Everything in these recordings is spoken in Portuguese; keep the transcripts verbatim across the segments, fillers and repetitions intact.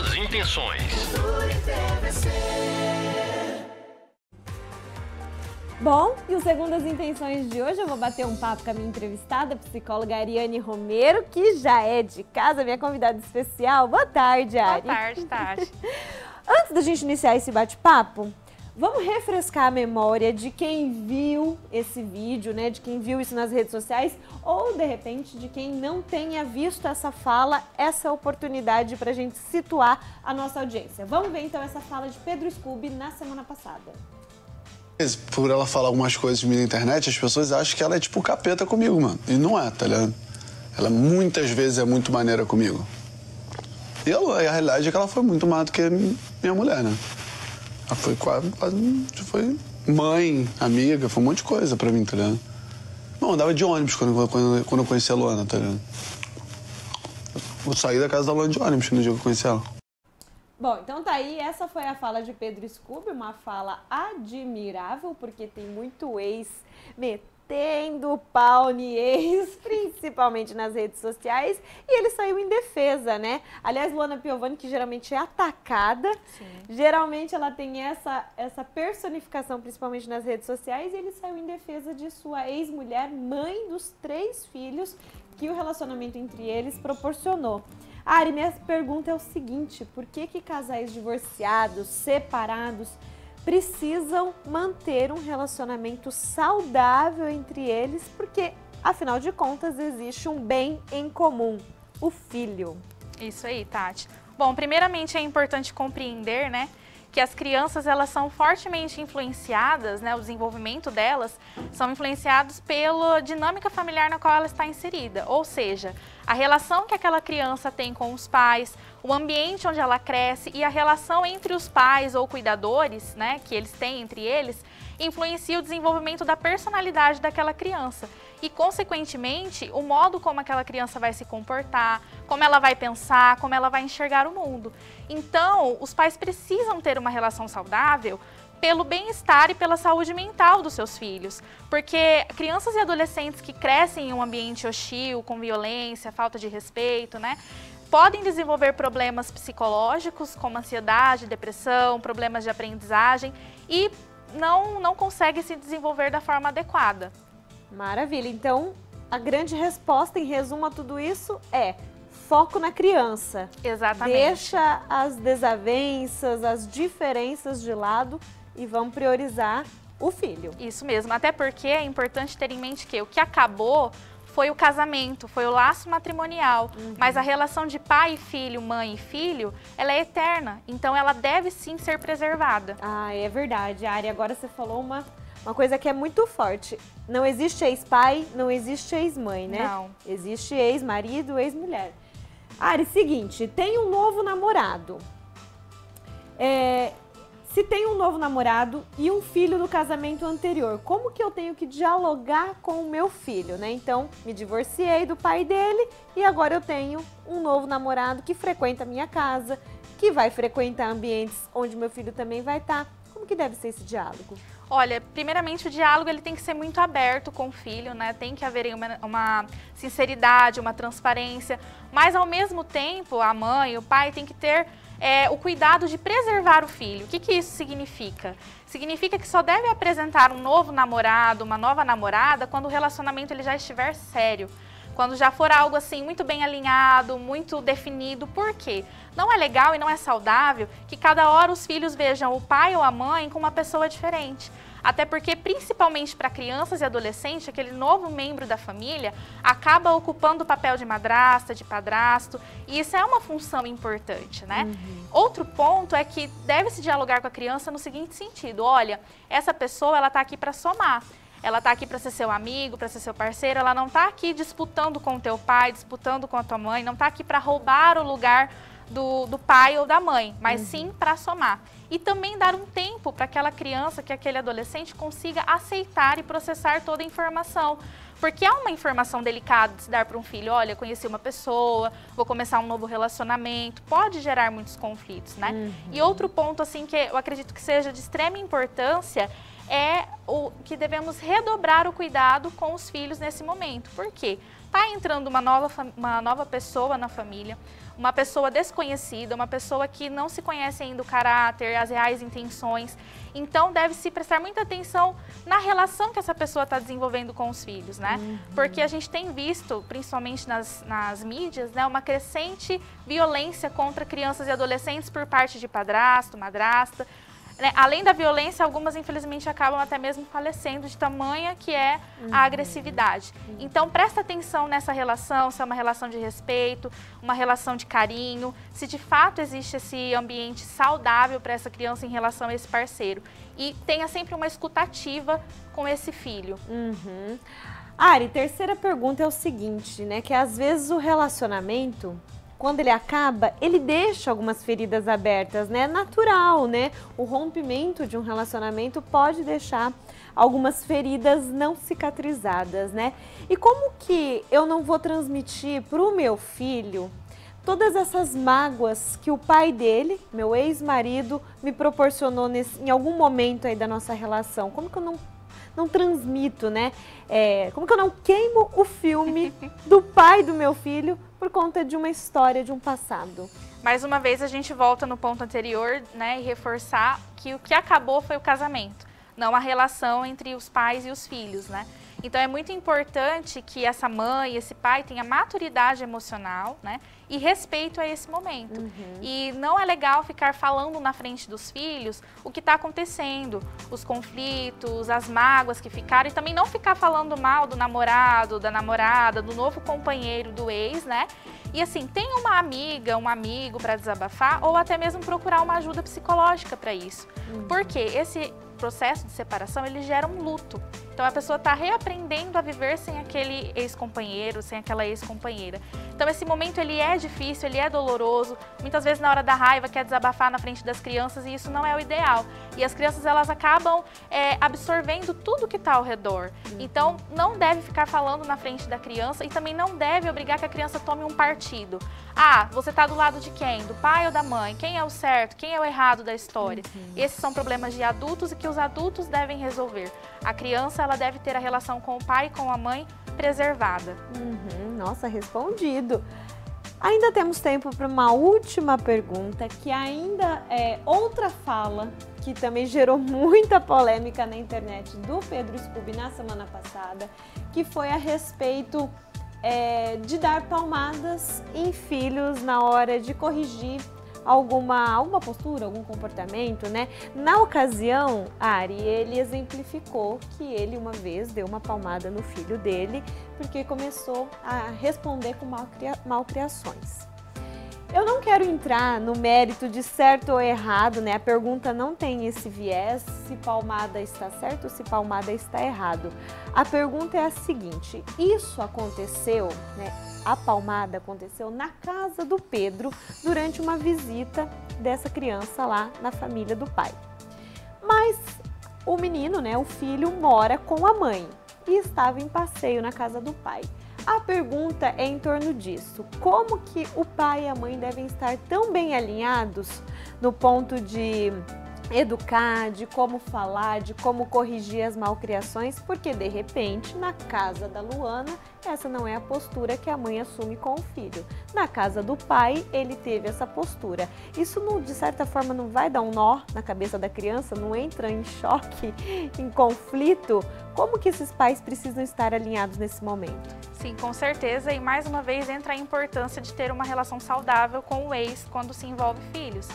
boas intenções. Bom, e o Segundas Intenções de hoje eu vou bater um papo com a minha entrevistada, a psicóloga Ariane Romero, que já é de casa, minha convidada especial. Boa tarde, Ari. Boa tarde, Tati. Antes da gente iniciar esse bate-papo, vamos refrescar a memória de quem viu esse vídeo, né? De quem viu isso nas redes sociais ou, de repente, de quem não tenha visto essa fala, essa oportunidade para a gente situar a nossa audiência. Vamos ver, então, essa fala de Pedro Scooby na semana passada. Por ela falar algumas coisas de mim na internet, as pessoas acham que ela é tipo capeta comigo, mano. E não é, tá ligado? Ela muitas vezes é muito maneira comigo. E ela, a realidade é que ela foi muito mais do que minha mulher, né? Ela foi quase, quase foi mãe, amiga, foi um monte de coisa pra mim, tá ligado? Não, eu andava de ônibus quando, quando, quando eu conheci a Luana, tá ligado? Eu saí da casa da Luana de ônibus no dia que eu conheci ela. Bom, então tá aí, essa foi a fala de Pedro Scooby, uma fala admirável, porque tem muito ex metendo pau em ex, principalmente nas redes sociais, e ele saiu em defesa, né? Aliás, Luana Piovani, que geralmente é atacada, sim, geralmente ela tem essa, essa personificação, principalmente nas redes sociais, e ele saiu em defesa de sua ex-mulher, mãe dos três filhos que o relacionamento entre eles proporcionou. Ari, minha pergunta é o seguinte, por que que casais divorciados, separados, precisam manter um relacionamento saudável entre eles? Porque, afinal de contas, existe um bem em comum, o filho. Isso aí, Tati. Bom, primeiramente é importante compreender, né, que as crianças, elas são fortemente influenciadas, né, o desenvolvimento delas são influenciados pela dinâmica familiar na qual ela está inserida, ou seja, a relação que aquela criança tem com os pais, o ambiente onde ela cresce e a relação entre os pais ou cuidadores, né, que eles têm entre eles, influencia o desenvolvimento da personalidade daquela criança e, consequentemente, o modo como aquela criança vai se comportar, como ela vai pensar, como ela vai enxergar o mundo. Então, os pais precisam ter uma relação saudável pelo bem-estar e pela saúde mental dos seus filhos, porque crianças e adolescentes que crescem em um ambiente hostil, com violência, falta de respeito, né, podem desenvolver problemas psicológicos, como ansiedade, depressão, problemas de aprendizagem e não, não consegue se desenvolver da forma adequada. Maravilha. Então, a grande resposta, em resumo a tudo isso, é foco na criança. Exatamente. Deixa as desavenças, as diferenças de lado e vamos priorizar o filho. Isso mesmo. Até porque é importante ter em mente que o que acabou foi o casamento, foi o laço matrimonial, uhum, mas a relação de pai e filho, mãe e filho, ela é eterna, então ela deve sim ser preservada. Ah, é verdade, Ari, agora você falou uma, uma coisa que é muito forte, não existe ex-pai, não existe ex-mãe, né? Não. Existe ex-marido, ex-mulher. Ari, seguinte, tem um novo namorado, é... Se tem um novo namorado e um filho do casamento anterior, como que eu tenho que dialogar com o meu filho, né? Então, me divorciei do pai dele e agora eu tenho um novo namorado que frequenta a minha casa, que vai frequentar ambientes onde meu filho também vai estar. Como que deve ser esse diálogo? Olha, primeiramente o diálogo ele tem que ser muito aberto com o filho, né? Tem que haver uma, uma sinceridade, uma transparência, mas ao mesmo tempo a mãe, o pai tem que ter É, o cuidado de preservar o filho. O que que isso significa? Significa que só deve apresentar um novo namorado, uma nova namorada, quando o relacionamento ele já estiver sério. Quando já for algo assim muito bem alinhado, muito definido. Por quê? Não é legal e não é saudável que cada hora os filhos vejam o pai ou a mãe com uma pessoa diferente. Até porque, principalmente para crianças e adolescentes, aquele novo membro da família acaba ocupando o papel de madrasta, de padrasto, e isso é uma função importante, né? Uhum. Outro ponto é que deve-se dialogar com a criança no seguinte sentido, olha, essa pessoa ela está aqui para somar, ela está aqui para ser seu amigo, para ser seu parceiro, ela não está aqui disputando com o teu pai, disputando com a tua mãe, não está aqui para roubar o lugar do, do pai ou da mãe, mas uhum, sim para somar. E também dar um tempo para aquela criança, que aquele adolescente consiga aceitar e processar toda a informação. Porque é uma informação delicada de se dar para um filho, olha, conheci uma pessoa, vou começar um novo relacionamento, pode gerar muitos conflitos, né? Uhum. E outro ponto, assim, que eu acredito que seja de extrema importância é o, que devemos redobrar o cuidado com os filhos nesse momento. Por quê? Está entrando uma nova, uma nova pessoa na família, uma pessoa desconhecida, uma pessoa que não se conhece ainda o caráter, as reais intenções. Então, deve-se prestar muita atenção na relação que essa pessoa está desenvolvendo com os filhos, né? Uhum. Porque a gente tem visto, principalmente nas, nas mídias, né, uma crescente violência contra crianças e adolescentes por parte de padrasto, madrasta. Né? Além da violência, algumas, infelizmente, acabam até mesmo falecendo de tamanha que é a agressividade. Então, presta atenção nessa relação, se é uma relação de respeito, uma relação de carinho, se de fato existe esse ambiente saudável para essa criança em relação a esse parceiro. E tenha sempre uma escuta ativa com esse filho. Uhum. Ari, terceira pergunta é o seguinte, né? Que às vezes o relacionamento, quando ele acaba, ele deixa algumas feridas abertas, né? É natural, né? O rompimento de um relacionamento pode deixar algumas feridas não cicatrizadas, né? E como que eu não vou transmitir para o meu filho todas essas mágoas que o pai dele, meu ex-marido, me proporcionou nesse, em algum momento aí da nossa relação? Como que eu não não transmito, né? É, como que eu não queimo o filme do pai do meu filho por conta de uma história, de um passado? Mais uma vez, a gente volta no ponto anterior, né, e reforçar que o que acabou foi o casamento, não a relação entre os pais e os filhos, né? Então, é muito importante que essa mãe, esse pai tenha maturidade emocional, né, e respeito a esse momento. Uhum. E não é legal ficar falando na frente dos filhos o que está acontecendo, os conflitos, as mágoas que ficaram. E também não ficar falando mal do namorado, da namorada, do novo companheiro, do ex, né? E assim, tem uma amiga, um amigo para desabafar ou até mesmo procurar uma ajuda psicológica para isso. Uhum. Porque esse processo de separação, ele gera um luto. Então, a pessoa está reaprendendo a viver sem aquele ex-companheiro, sem aquela ex-companheira. Então, esse momento, ele é difícil, ele é doloroso. Muitas vezes, na hora da raiva, quer desabafar na frente das crianças e isso não é o ideal. E as crianças, elas acabam é, absorvendo tudo que está ao redor. Então, não deve ficar falando na frente da criança e também não deve obrigar que a criança tome um partido. Ah, você está do lado de quem? Do pai ou da mãe? Quem é o certo? Quem é o errado da história? Esses são problemas de adultos e que os adultos devem resolver. A criança, ela deve ter a relação com o pai e com a mãe preservada. Uhum, nossa, respondido. Ainda temos tempo para uma última pergunta, que ainda é outra fala que também gerou muita polêmica na internet do Pedro Scooby na semana passada, que foi a respeito é, de dar palmadas em filhos na hora de corrigir alguma, alguma postura, algum comportamento, né? Na ocasião, Ari, ele exemplificou que ele uma vez deu uma palmada no filho dele porque começou a responder com malcriações. Eu não quero entrar no mérito de certo ou errado, né? A pergunta não tem esse viés, se palmada está certo ou se palmada está errado. A pergunta é a seguinte, isso aconteceu, né? A palmada aconteceu na casa do Pedro durante uma visita dessa criança lá na família do pai. Mas o menino, né, o filho, mora com a mãe e estava em passeio na casa do pai. A pergunta é em torno disso, como que o pai e a mãe devem estar tão bem alinhados no ponto de educar, de como falar, de como corrigir as malcriações, porque de repente na casa da Luana essa não é a postura que a mãe assume com o filho. Na casa do pai ele teve essa postura. Isso não, de certa forma não vai dar um nó na cabeça da criança, não entra em choque, em conflito? Como que esses pais precisam estar alinhados nesse momento? Sim, com certeza, e mais uma vez entra a importância de ter uma relação saudável com o ex quando se envolve filhos.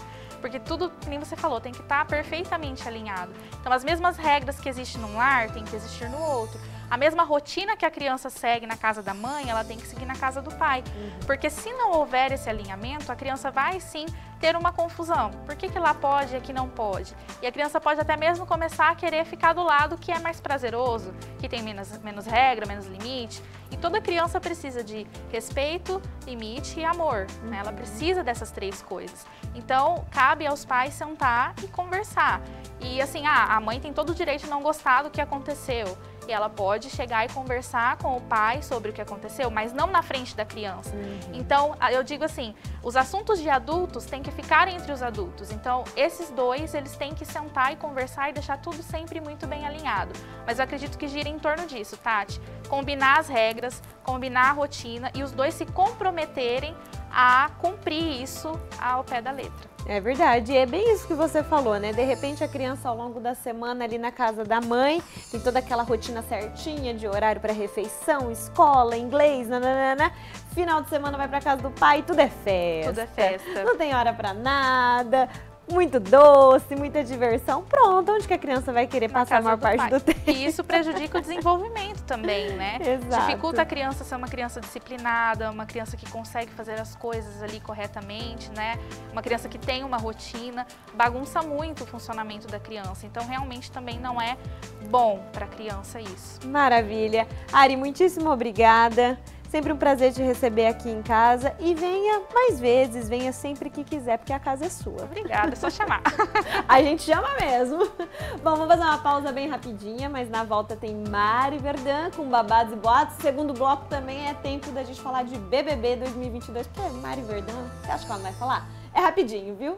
Porque tudo, nem você falou, tem que estar perfeitamente alinhado. Então, as mesmas regras que existem num lar, tem que existir no outro. A mesma rotina que a criança segue na casa da mãe, ela tem que seguir na casa do pai. Porque se não houver esse alinhamento, a criança vai sim ter uma confusão. Por que que lá pode e aqui não pode? E a criança pode até mesmo começar a querer ficar do lado que é mais prazeroso, que tem menos, menos regra, menos limite. E toda criança precisa de respeito, limite e amor, né? Ela precisa dessas três coisas. Então, cabe aos pais sentar e conversar. E assim, ah, a mãe tem todo o direito de não gostar do que aconteceu. e ela pode chegar e conversar com o pai sobre o que aconteceu, mas não na frente da criança. Uhum. Então, eu digo assim, os assuntos de adultos têm que ficar entre os adultos. Então, esses dois, eles têm que sentar e conversar e deixar tudo sempre muito bem alinhado. Mas eu acredito que gira em torno disso, Tati. Combinar as regras, combinar a rotina e os dois se comprometerem a cumprir isso ao pé da letra. É verdade, é bem isso que você falou, né? De repente a criança ao longo da semana ali na casa da mãe, tem toda aquela rotina certinha de horário para refeição, escola, inglês, nananana. Final de semana vai para casa do pai, tudo é festa. Tudo é festa. Não tem hora para nada. Muito doce, muita diversão. Pronto, onde que a criança vai querer passar a maior parte do tempo? E isso prejudica o desenvolvimento também, né? Exato. Dificulta a criança ser uma criança disciplinada, uma criança que consegue fazer as coisas ali corretamente, né? Uma criança que tem uma rotina, bagunça muito o funcionamento da criança. Então, realmente também não é bom para a criança isso. Maravilha. Ari, muitíssimo obrigada. Sempre um prazer te receber aqui em casa e venha mais vezes, venha sempre que quiser, porque a casa é sua. Obrigada, é só chamar. A gente chama mesmo. Bom, vamos fazer uma pausa bem rapidinha, mas na volta tem Mari Verdão com babados e boatos. Segundo bloco também é tempo da gente falar de B B B dois mil e vinte e dois, porque Mari Verdão, você acha que ela não vai falar? É rapidinho, viu?